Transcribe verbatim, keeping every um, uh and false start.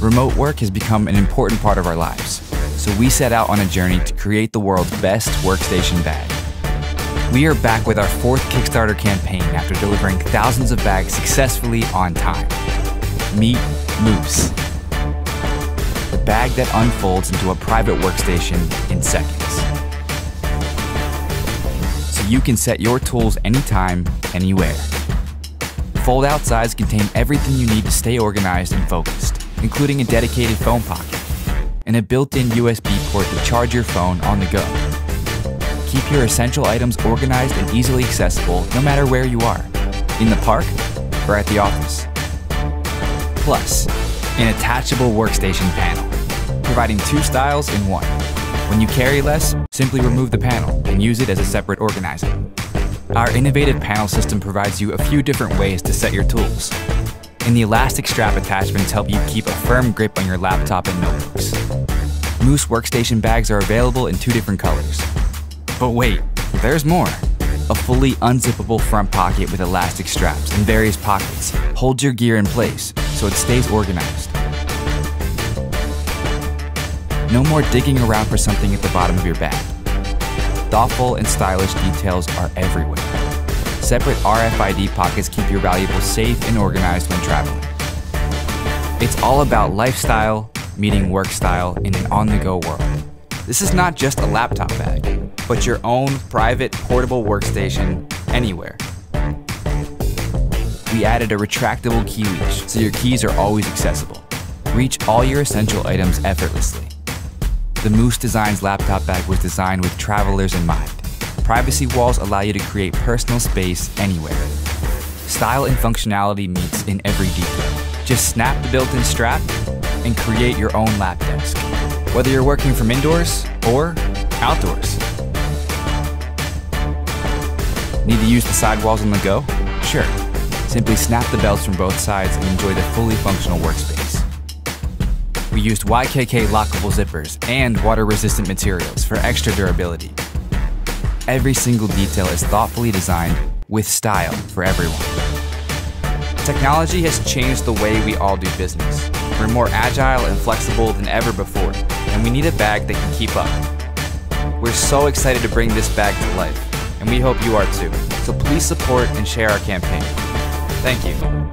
Remote work has become an important part of our lives, so we set out on a journey to create the world's best workstation bag. We are back with our fourth Kickstarter campaign after delivering thousands of bags successfully on time. Meet Moose, the bag that unfolds into a private workstation in seconds. So you can set your tools anytime, anywhere. Fold-out sides contain everything you need to stay organized and focused, including a dedicated phone pocket and a built-in U S B port to charge your phone on the go. Keep your essential items organized and easily accessible no matter where you are, in the park or at the office. Plus, an attachable workstation panel, providing two styles in one. When you carry less, simply remove the panel and use it as a separate organizer. Our innovative panel system provides you a few different ways to set your tools, and the elastic strap attachments help you keep a firm grip on your laptop and notebooks. Moose workstation bags are available in two different colors. But wait, there's more! A fully unzippable front pocket with elastic straps and various pockets holds your gear in place so it stays organized. No more digging around for something at the bottom of your bag. Thoughtful and stylish details are everywhere. Separate R F I D pockets keep your valuables safe and organized when traveling. It's all about lifestyle meeting work style in an on-the-go world. This is not just a laptop bag, but your own private portable workstation anywhere. We added a retractable key leash so your keys are always accessible. Reach all your essential items effortlessly. The Moose Designs laptop bag was designed with travelers in mind. Privacy walls allow you to create personal space anywhere. Style and functionality meets in every detail. Just snap the built-in strap and create your own lap desk, whether you're working from indoors or outdoors. Need to use the sidewalls on the go? Sure. Simply snap the belts from both sides and enjoy the fully functional workspace. We used Y K K lockable zippers and water-resistant materials for extra durability. Every single detail is thoughtfully designed with style for everyone. Technology has changed the way we all do business. We're more agile and flexible than ever before, and we need a bag that can keep up. We're so excited to bring this bag to life, and we hope you are too. So please support and share our campaign. Thank you.